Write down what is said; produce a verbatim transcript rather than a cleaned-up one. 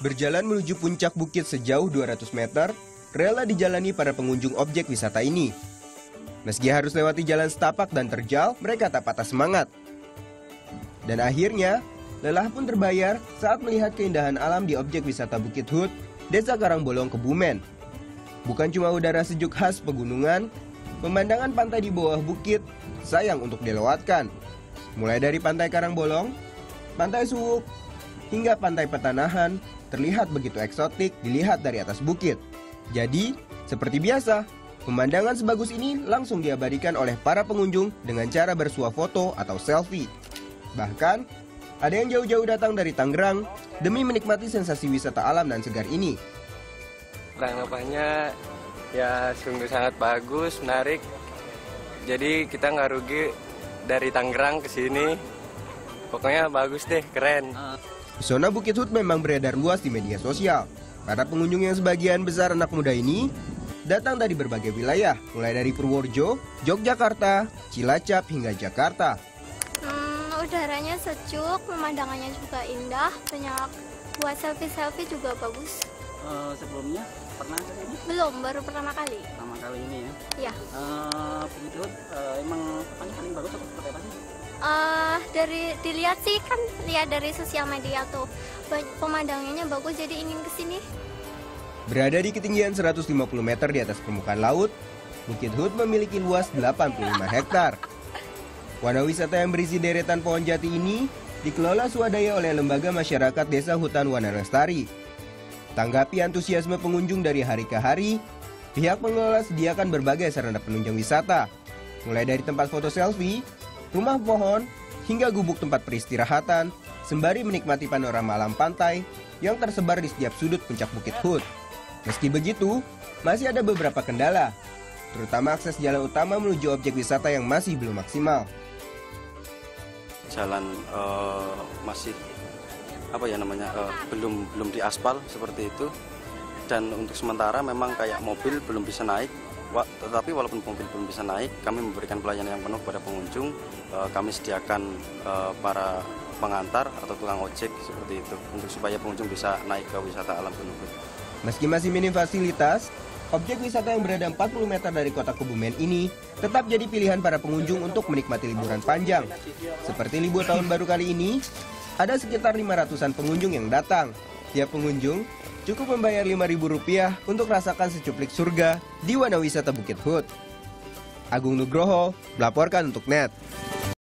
Berjalan menuju puncak bukit sejauh dua ratus meter, rela dijalani para pengunjung objek wisata ini. Meski harus lewati jalan setapak dan terjal, mereka tak patah semangat. Dan akhirnya, lelah pun terbayar saat melihat keindahan alam di objek wisata Bukit Hut, Desa Karangbolong, Kebumen. Bukan cuma udara sejuk khas pegunungan, pemandangan pantai di bawah bukit sayang untuk dilewatkan. Mulai dari pantai Karangbolong, pantai Suwuk, hingga pantai Petanahan terlihat begitu eksotik dilihat dari atas bukit. Jadi, seperti biasa, pemandangan sebagus ini langsung diabadikan oleh para pengunjung dengan cara bersuah foto atau selfie. Bahkan, ada yang jauh-jauh datang dari Tangerang demi menikmati sensasi wisata alam dan segar ini. Tanggapannya ya sungguh sangat bagus, menarik. Jadi kita nggak rugi dari Tangerang ke sini. Pokoknya bagus deh, keren. Pesona Bukit Hud memang beredar luas di media sosial. Para pengunjung yang sebagian besar anak muda ini datang dari berbagai wilayah, mulai dari Purworejo, Yogyakarta, Cilacap hingga Jakarta. Hmm, udaranya sejuk, pemandangannya juga indah, banyak buat selfie-selfie juga bagus. Uh, sebelumnya pernah ke sini? Belum, baru pertama kali. Pertama kali ini ya? Iya. Uh, begitu, uh, emang apanya paling bagus atau seperti apa sih? Uh, dari dilihat sih kan, lihat dari sosial media tuh pemandangannya bagus, jadi ingin ke sini. Berada di ketinggian seratus lima puluh meter di atas permukaan laut, Bukit Hut memiliki luas delapan puluh lima hektar. Wana wisata yang berisi deretan pohon jati ini dikelola swadaya oleh Lembaga Masyarakat Desa Hutan Wana Lestari. Tanggapi antusiasme pengunjung dari hari ke hari, pihak pengelola sediakan berbagai sarana penunjang wisata, mulai dari tempat foto selfie, rumah pohon, hingga gubuk tempat peristirahatan, sembari menikmati panorama alam pantai yang tersebar di setiap sudut puncak Bukit Hut. Meski begitu, masih ada beberapa kendala, terutama akses jalan utama menuju objek wisata yang masih belum maksimal. Jalan uh, masih apa ya namanya uh, belum belum diaspal seperti itu, dan untuk sementara memang kayak mobil belum bisa naik. Wa, tetapi walaupun mobil belum bisa naik, kami memberikan pelayanan yang penuh kepada pengunjung. Uh, kami sediakan uh, para pengantar atau tukang ojek seperti itu untuk supaya pengunjung bisa naik ke wisata alam Kebumen. Meski masih minim fasilitas, objek wisata yang berada empat puluh meter dari kota Kebumen ini tetap jadi pilihan para pengunjung untuk menikmati liburan panjang. Seperti libur tahun baru kali ini, ada sekitar lima ratusan pengunjung yang datang. Tiap pengunjung cukup membayar lima ribu rupiah untuk merasakan secuplik surga di Wana Wisata Bukit Hut. Agung Nugroho melaporkan untuk Net.